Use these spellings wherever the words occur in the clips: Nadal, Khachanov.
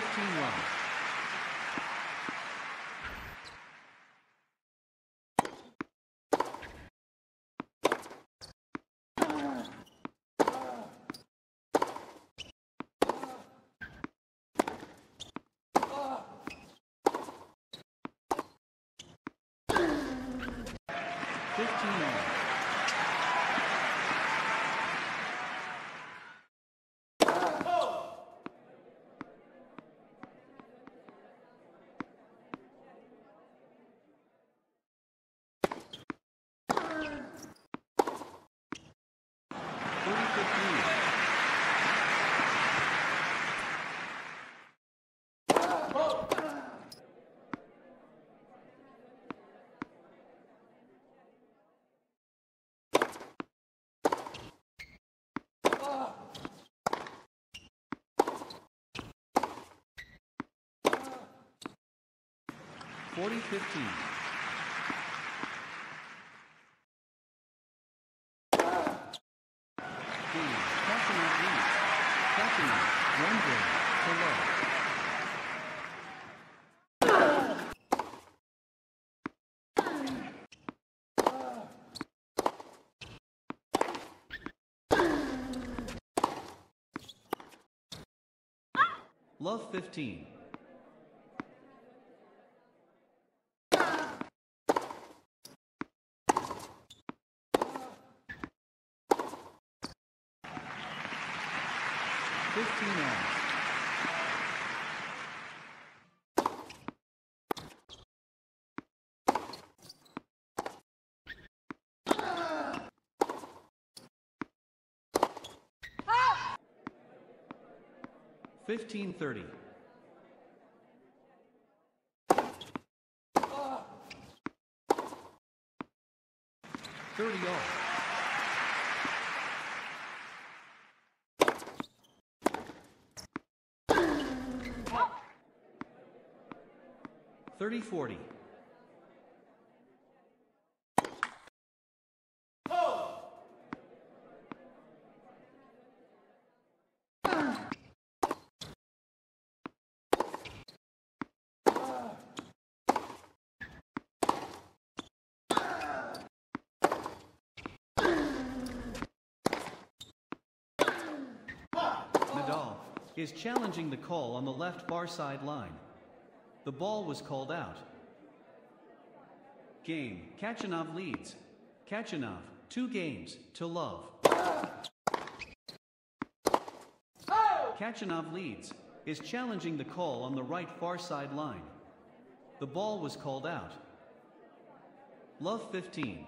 15 runs. Khachanov, one game to love. Love 15. Ah! 15-30. Ah! 30-0. Forty. Oh. 40. Nadal is challenging the call on the left far side line. The ball was called out. Game. Khachanov leads. Khachanov, 2 games to love. Khachanov leads, is challenging the call on the right far side line. The ball was called out. Love 15.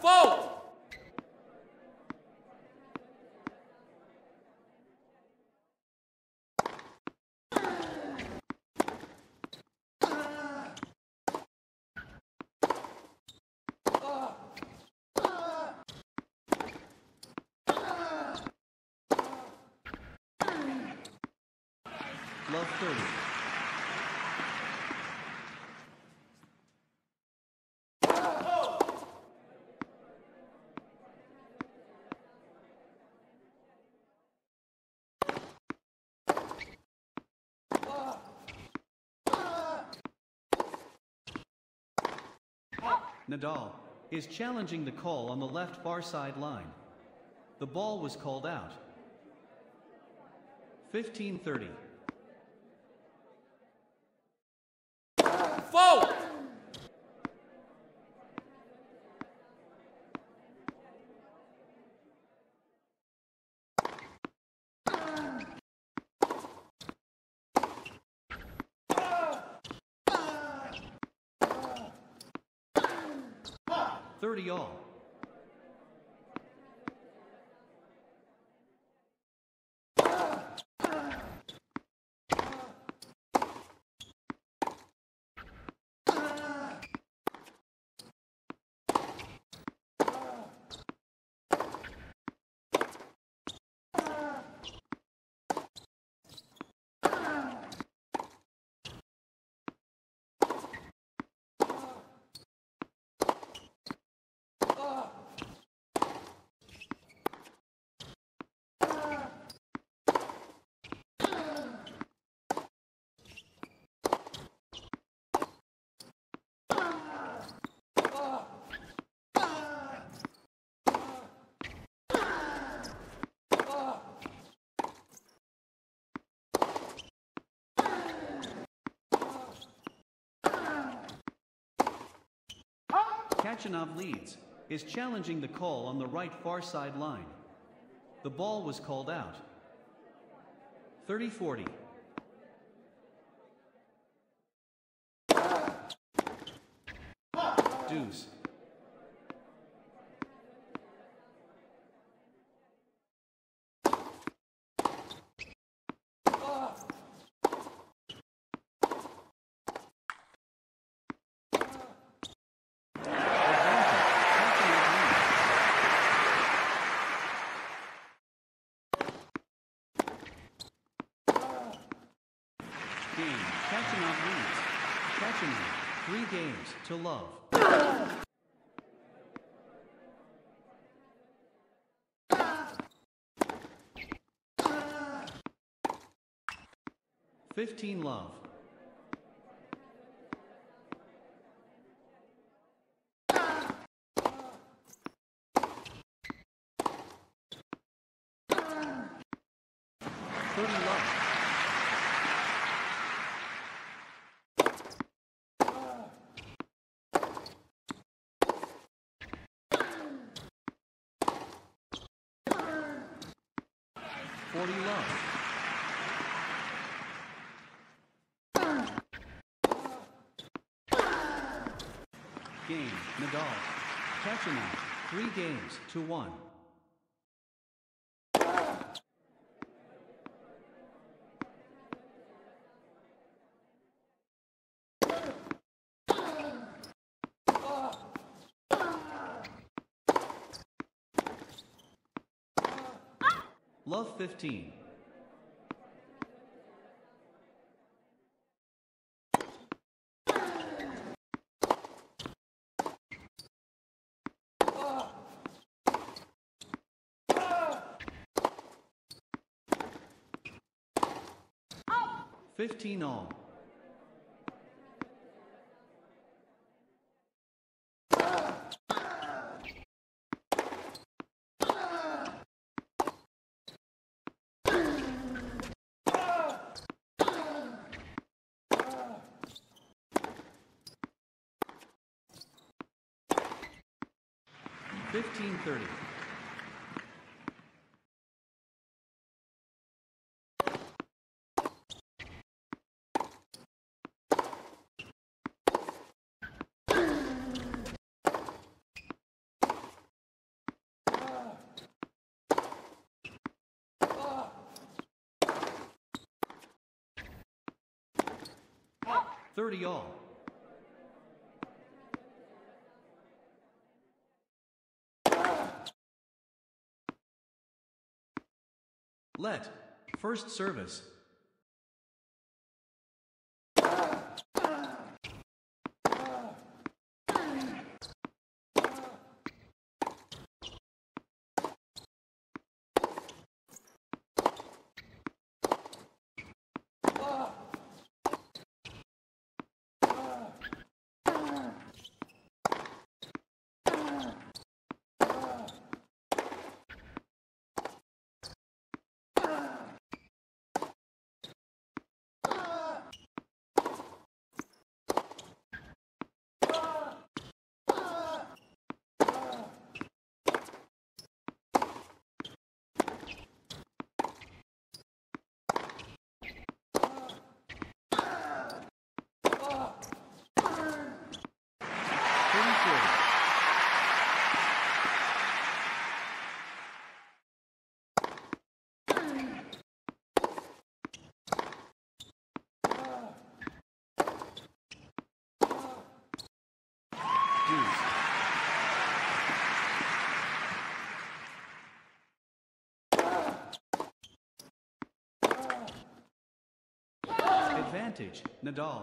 Foul! 30. Oh. 30. Nadal is challenging the call on the left far side line. The ball was called out. 15-30. Whoa! 30-all. 30-all. Khachanov leads, is challenging the call on the right far side line. The ball was called out. 30-40. Deuce. Game. Khachanov leads. Khachanov, 3 games to love. Fifteen love. 30 love. 40 love. Game, Nadal. Khachanov, 3 games to 1. Love, 15. Oh. 15 all. 15-30. Oh. 30 all. 1st service. Advantage, Nadal.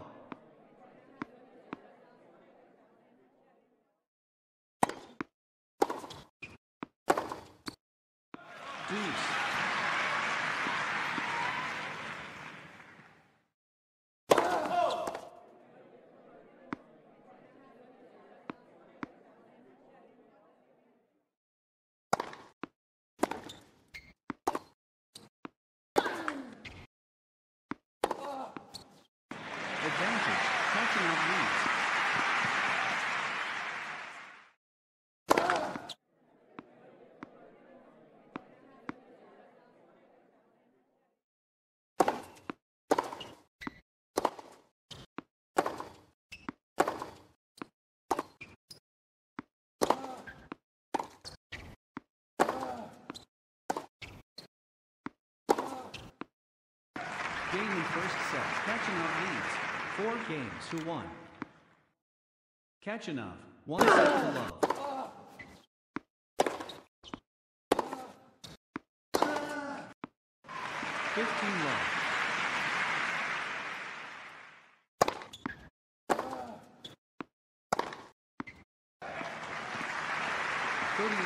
game in first set. Khachanov leads 4 games to 1. Khachanov 1 set to love.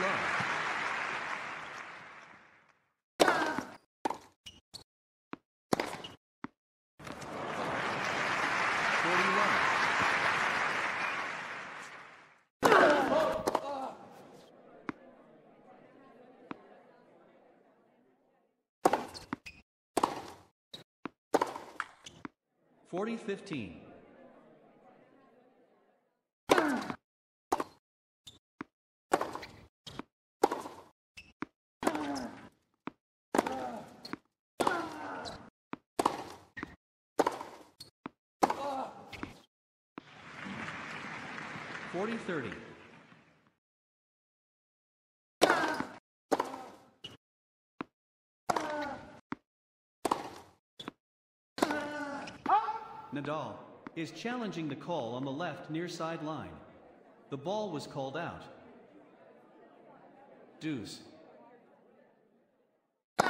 Love. 40-15. 40-30. 40-30. Nadal is challenging the call on the left near sideline. The ball was called out. Deuce. 2.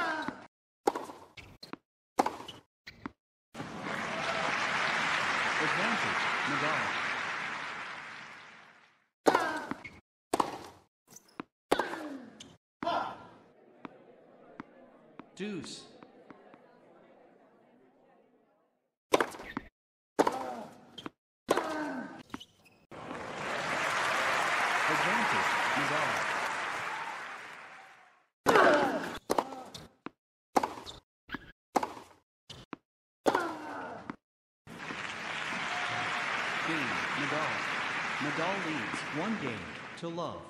Nadal leads 1 game to love.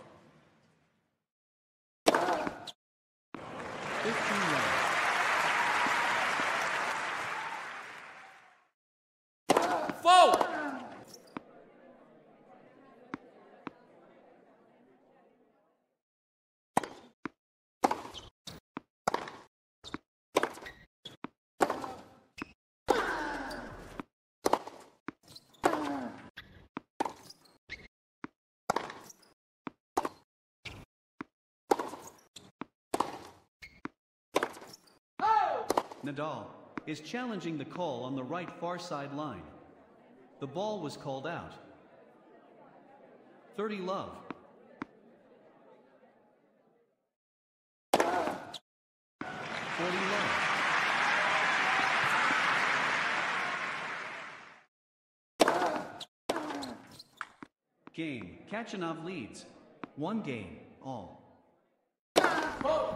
15-love. Four. 4. Nadal is challenging the call on the right far sideline. The ball was called out. 30-love. 40-love. 4. Game. Khachanov leads 1 game all. Oh.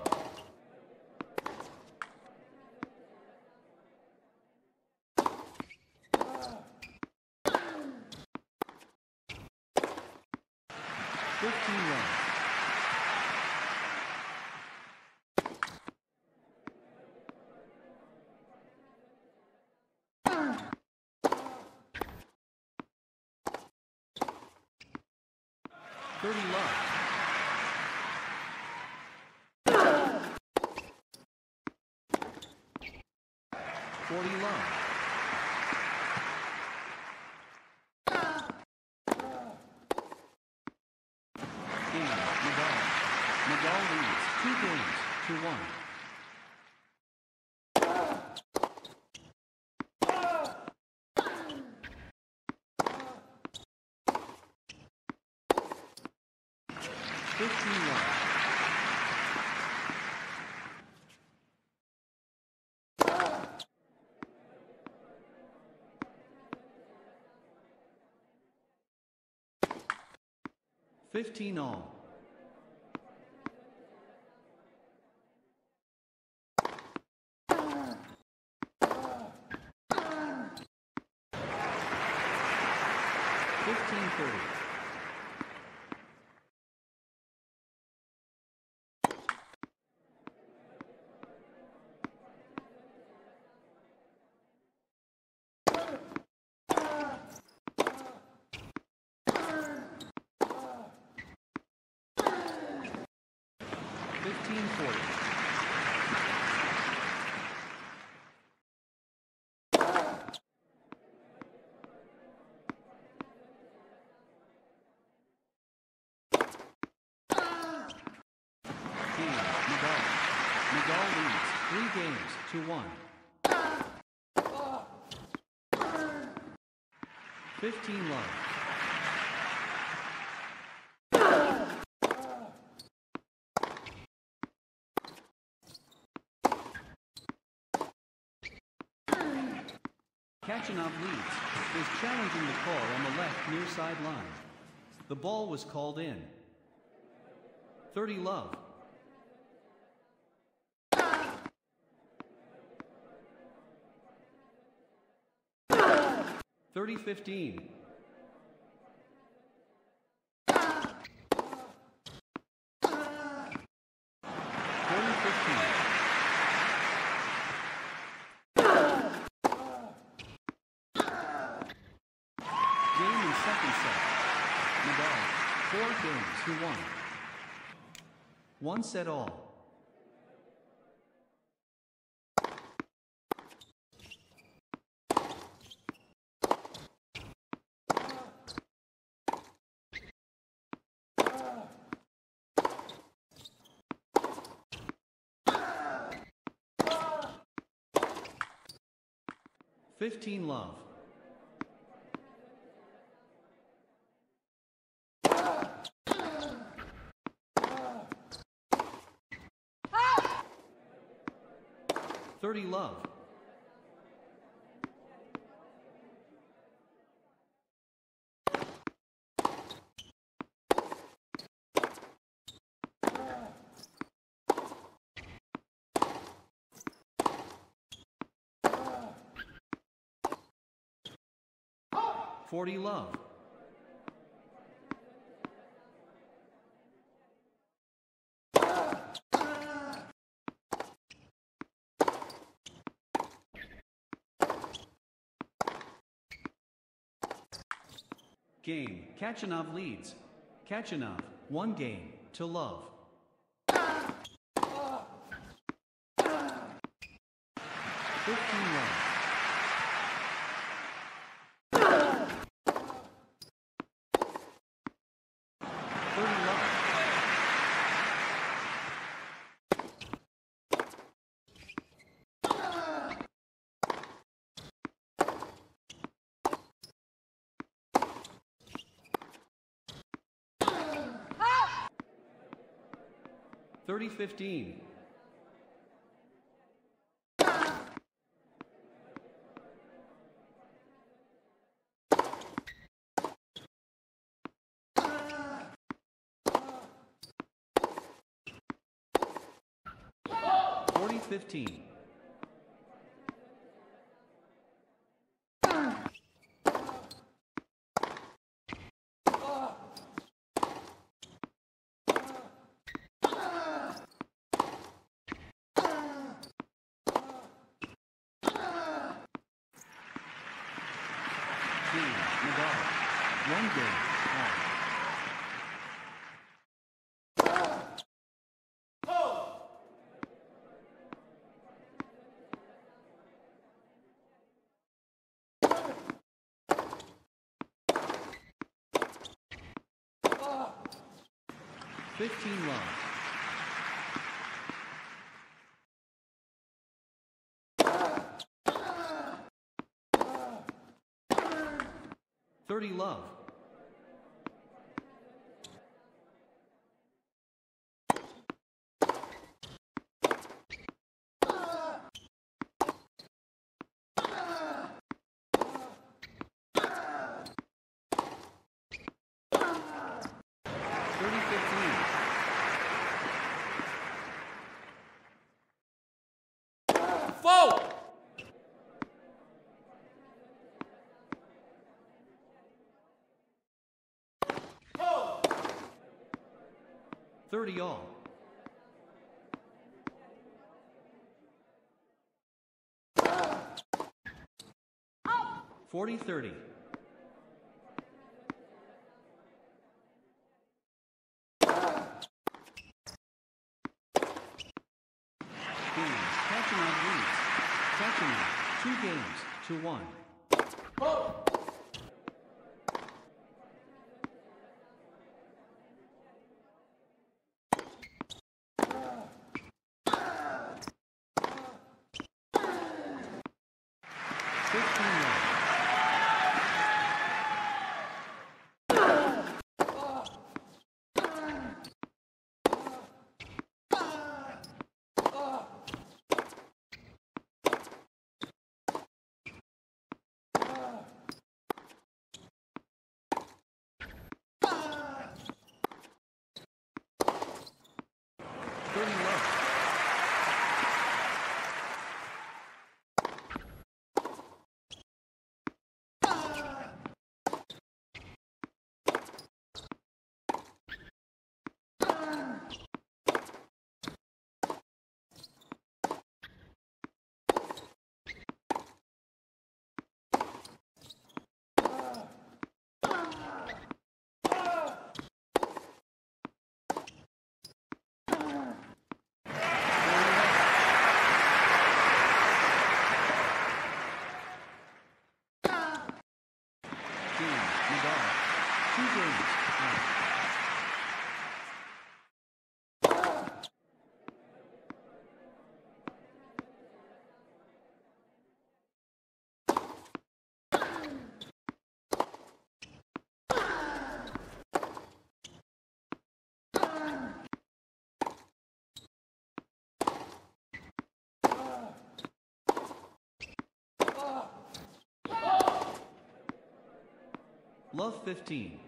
30-love. 40-love. Game. Nadal leads 2 games to 1. 15-all. 15-30. 15-40. 2-1. 15 love. Khachanov leads, is challenging the call on the left near sideline. The ball was called in. 30 love. 30-15. 40-15. 4 games to 1. 1 set all. 15 love. 30 love. 40 love. 1 game. Khachanov leads. Khachanov, 1 game to love. 15 love. 30 love. 30-15. 40-15. 1 game. 15 runs. 30 love. 30-15. 4. 30 all. 40-30. 2 games. Khachanov leads. Khachanov, 2 games to 1. Nadal, 2 games out. Love 15.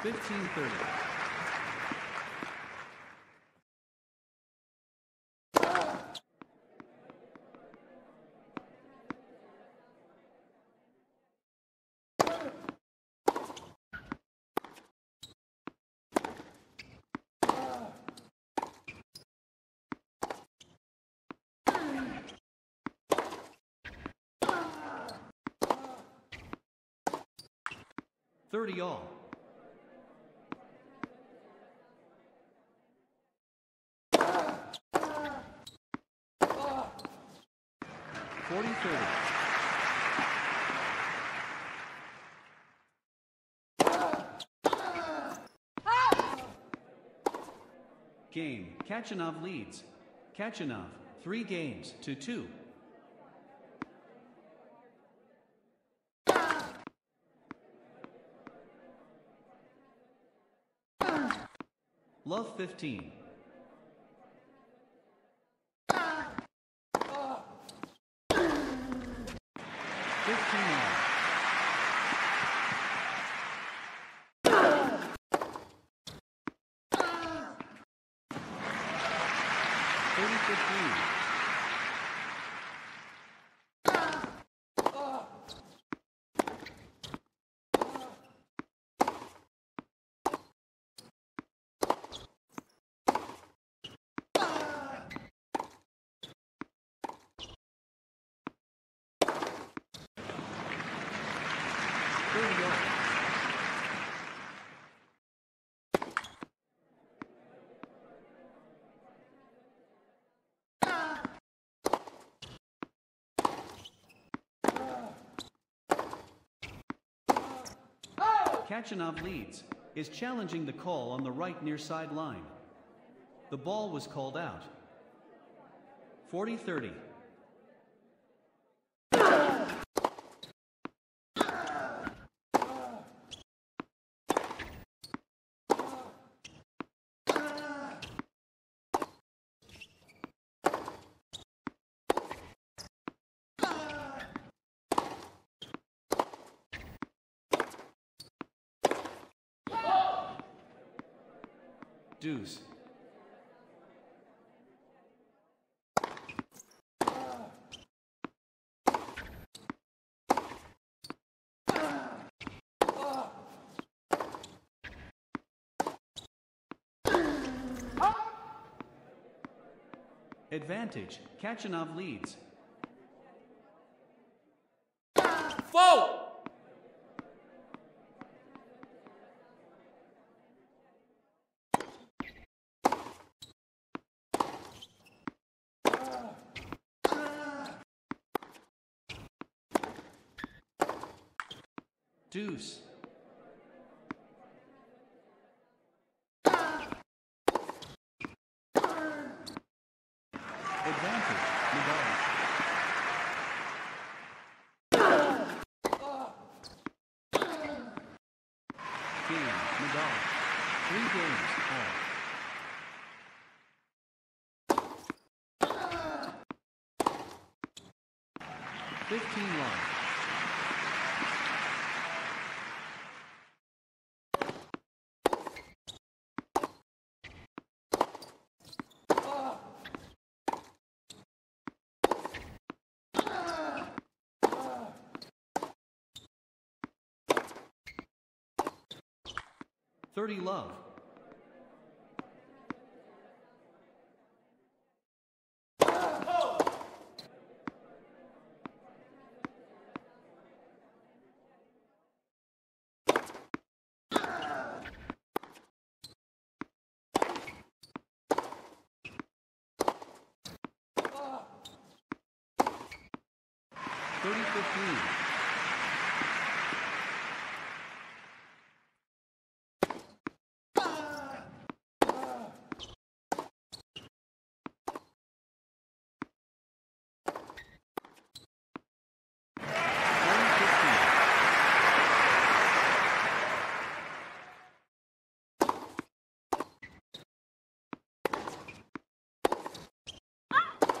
$15.30. $30 all. $40.30. Game. Khachanov leads. Khachanov 3 games to 2. Love 15. Khachanov leads, is challenging the call on the right near sideline. The ball was called out. 40-30. Deuce. Advantage. Khachanov leads. Foul! Deuce. Advantage, Nadal. Game, Nadal. 3 games out. 15 love. Love. 30-15.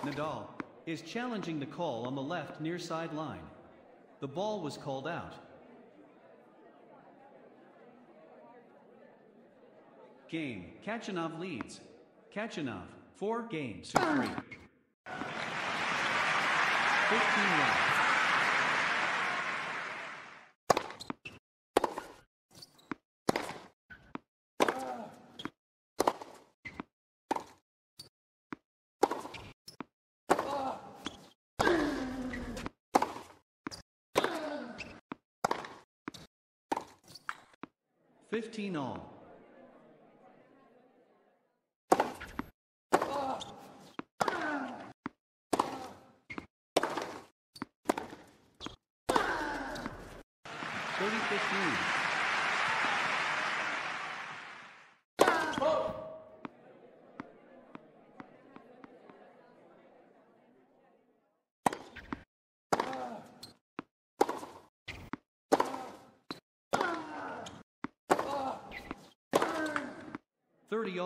Nadal is challenging the call on the left near sideline. The ball was called out. Game. Khachanov leads. Khachanov 4 games to 3. 15 left. All. 30-15. All. 43. 30.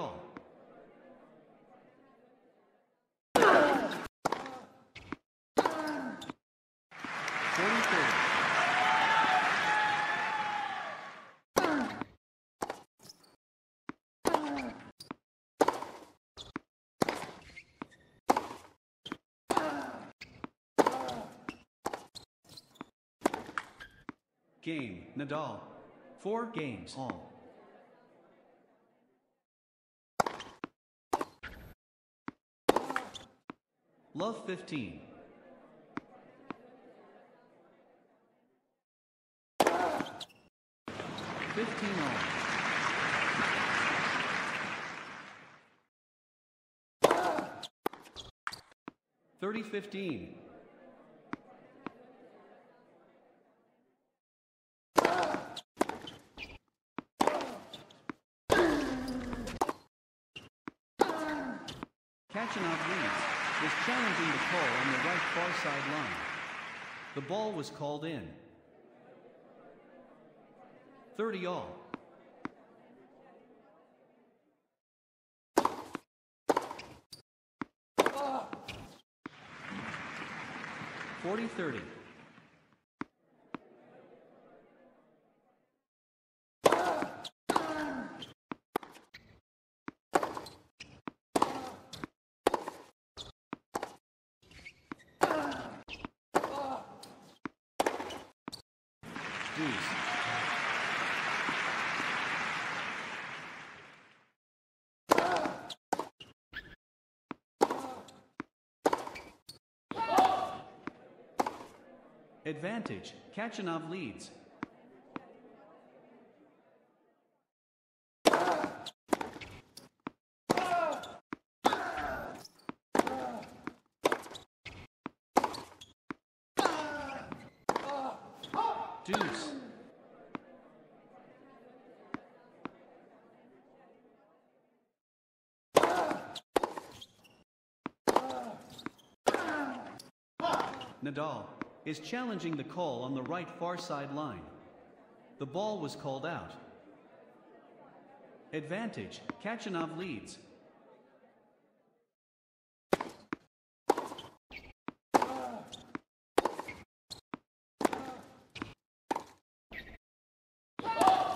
Game. Nadal 4 games all. 15. 15 all. 30-15. 9. The ball was called in. 30 all. 40-30. 2. Advantage. Khachanov leads. 2. Nadal is challenging the call on the right far sideline. The ball was called out. Advantage. Khachanov leads.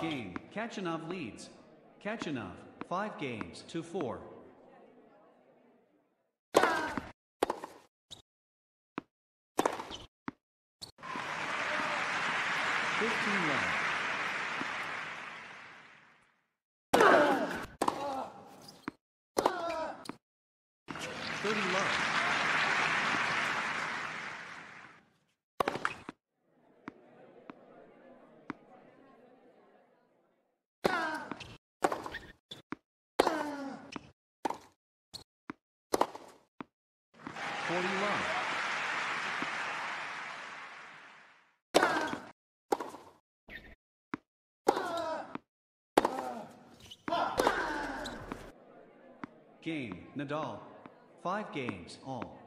Game. Khachanov leads. Khachanov, 5 games to 4. Game. Nadal, 5 games all.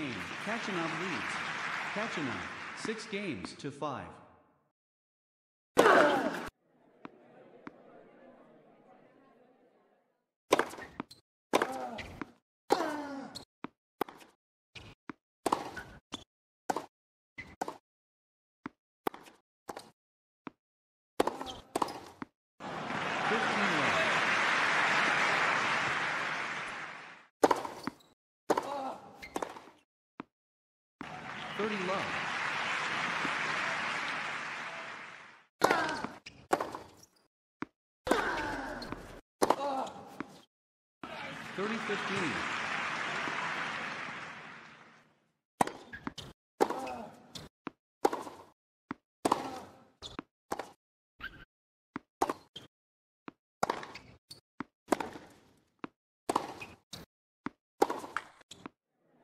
Game. Khachanov leads. Khachanov, 6 games to 5.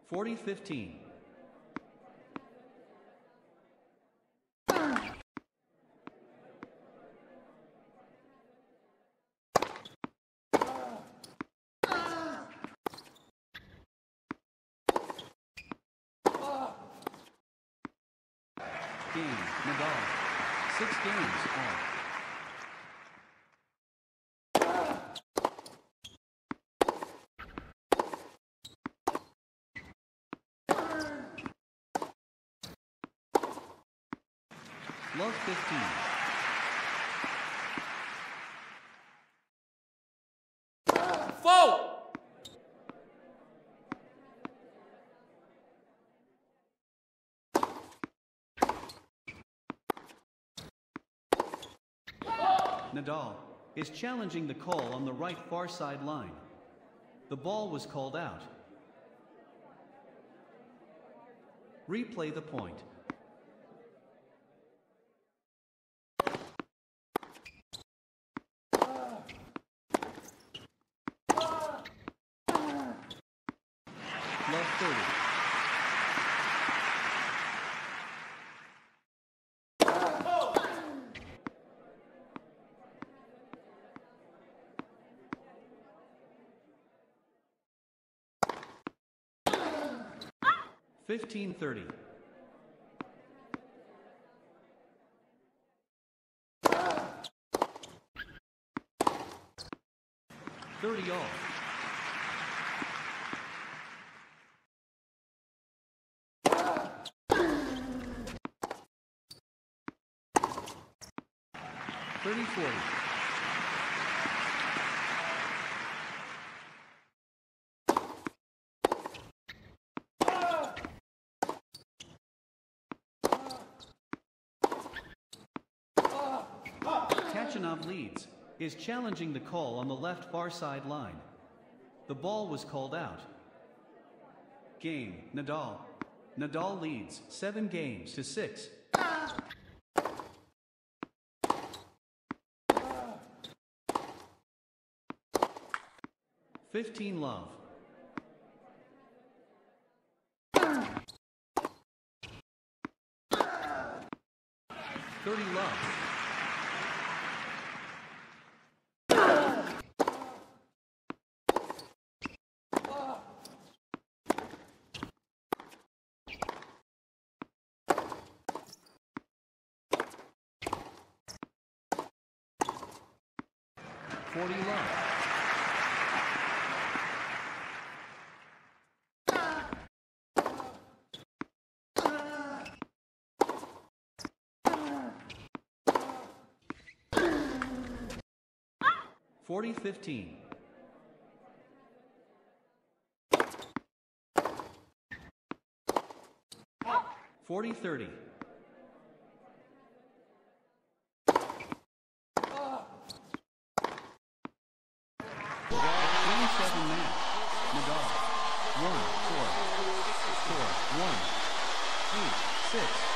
Forty-15. 6 games all. Love 15. Four. Nadal is challenging the call on the right far side line. The ball was called out. Replay the point. Fifteen-30. 30 all. 30-40. Khachanov leads, is challenging the call on the left far side line. The ball was called out. Game, Nadal. Nadal leads 7 games to 6. Love. 30 love. 40 love. 40-15. 40-30. 27 minutes. Nadal. 1-4. 4-1. 8-6.